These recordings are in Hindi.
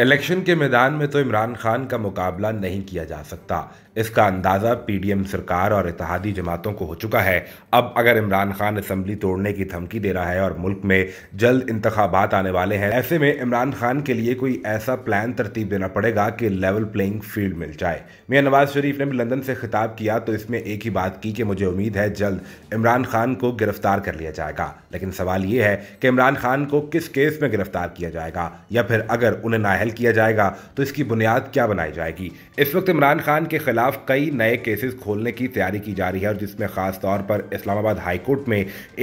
इलेक्शन के मैदान में तो इमरान खान का मुकाबला नहीं किया जा सकता, इसका अंदाज़ा पीडीएम सरकार और इत्तेहादी जमातों को हो चुका है। अब अगर इमरान खान असम्बली तोड़ने की धमकी दे रहा है और मुल्क में जल्द इंतखाबात आने वाले हैं, ऐसे में इमरान खान के लिए कोई ऐसा प्लान तरतीब देना पड़ेगा कि लेवल प्लेइंग फील्ड मिल जाए। मिया नवाज शरीफ ने भी लंदन से खिताब किया तो इसमें एक ही बात की कि मुझे उम्मीद है जल्द इमरान खान को गिरफ्तार कर लिया जाएगा, लेकिन सवाल ये है कि इमरान खान को किस केस में गिरफ्तार किया जाएगा, या फिर अगर उन्हें नाअहल किया जाएगा तो इसकी बुनियाद क्या बनाई जाएगी। इस वक्त इमरान खान के कई नए केसेस खोलने की तैयारी की जा रही है और जिसमें खास तौर पर इस्लामाबाद हाईकोर्ट में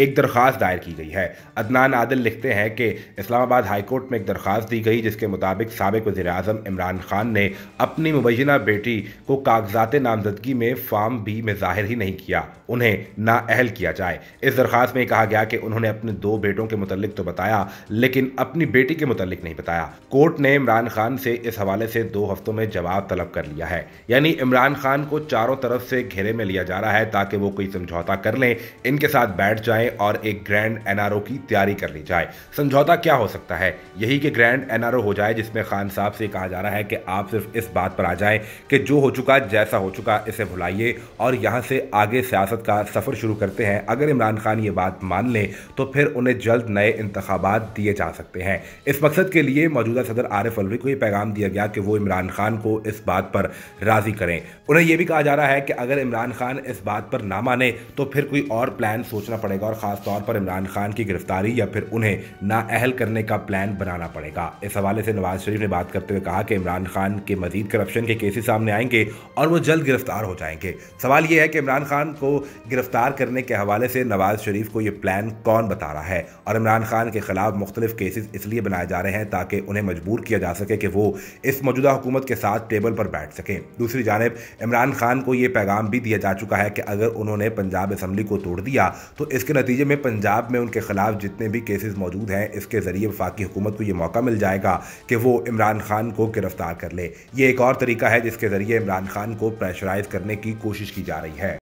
एक दरख्वास्त दायर की गई है। अदनान आदिल लिखते हैं कि इस्लामाबाद हाईकोर्ट में एक दरख्वास्त दी गई जिसके मुताबिक साबिक वज़ीर-ए-आज़म इमरान खान ने अपनी मुबैना बेटी को कागजात नामजदगी में फॉर्म बी में जाहिर ही नहीं किया, उन्हें नाअहल किया जाए। इस दरख्वास्त में कहा गया कि उन्होंने अपने दो बेटों के मुतल्लिक तो बताया लेकिन अपनी बेटी के मुतल्लिक नहीं बताया। कोर्ट ने इमरान खान से इस हवाले से 2 हफ्तों में जवाब तलब कर लिया है, यानी इमरान खान को चारों तरफ से घेरे में लिया जा रहा है ताकि वो कोई समझौता कर लें, इनके साथ बैठ जाएं और एक ग्रैंड एनआरओ की तैयारी कर ली जाए। समझौता क्या हो सकता है? यही कि ग्रैंड एनआरओ हो जाए जिसमें खान साहब से कहा जा रहा है कि आप सिर्फ इस बात पर आ जाएं कि जो हो चुका जैसा हो चुका इसे भुलाइए और यहाँ से आगे सियासत का सफ़र शुरू करते हैं। अगर इमरान खान ये बात मान लें तो फिर उन्हें जल्द नए इंतखाबात दिए जा सकते हैं। इस मकसद के लिए मौजूदा सदर आरिफ अलवी को ये पैगाम दिया गया कि वो इमरान खान को इस बात पर राज़ी करें। उन्हें यह भी कहा जा रहा है कि अगर इमरान खान इस बात पर ना माने तो फिर कोई और प्लान सोचना पड़ेगा और खासतौर पर इमरान खान की गिरफ्तारी या फिर उन्हें नाअहल करने का प्लान बनाना पड़ेगा। इस हवाले से नवाज शरीफ ने बात करते हुए कहा कि इमरान खान के मजीद करप्शन के केसेस सामने आएंगे और वो जल्द गिरफ्तार हो जाएंगे। सवाल यह है कि इमरान खान को गिरफ्तार करने के हवाले से नवाज शरीफ को यह प्लान कौन बता रहा है, और इमरान खान के खिलाफ मुख्तलिफ केसेस इसलिए बनाए जा रहे हैं ताकि उन्हें मजबूर किया जा सके कि वो इस मौजूदा हुकूमत के साथ टेबल पर बैठ सकें। दूसरी जाने इमरान खान को यह पैगाम भी दिया जा चुका है कि अगर उन्होंने पंजाब असेंबली को तोड़ दिया तो इसके नतीजे में पंजाब में उनके खिलाफ जितने भी केसेस मौजूद हैं इसके जरिए वफाकी हुकूमत को यह मौका मिल जाएगा कि वो इमरान खान को गिरफ्तार कर ले। ये एक और तरीका है जिसके जरिए इमरान खान को प्रेशराइज करने की कोशिश की जा रही है।